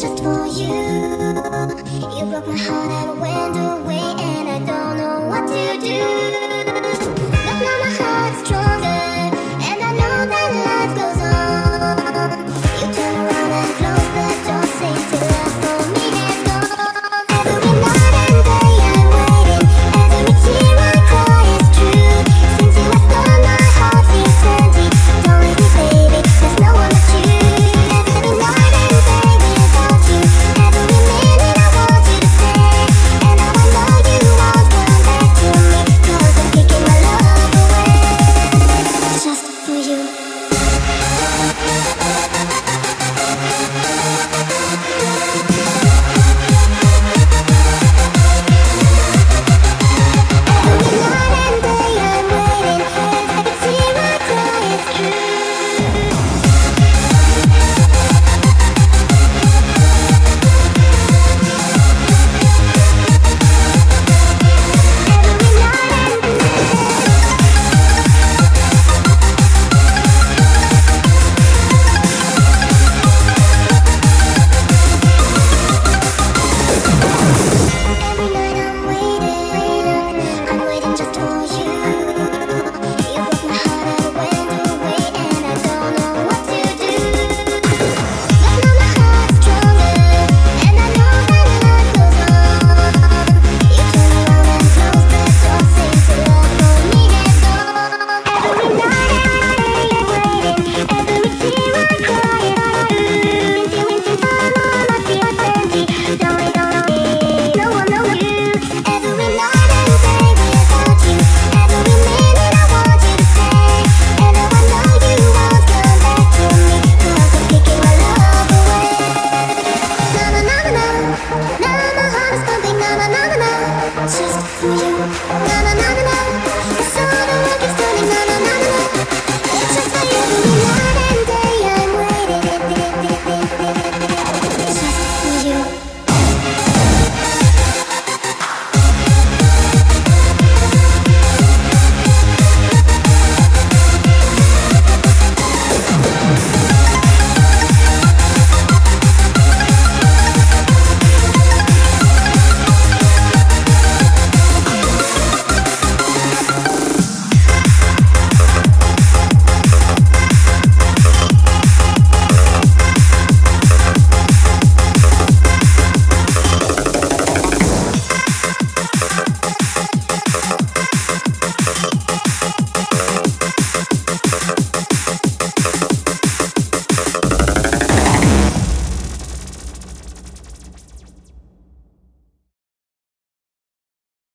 Just for you, you broke my heart and went away, and I don't know.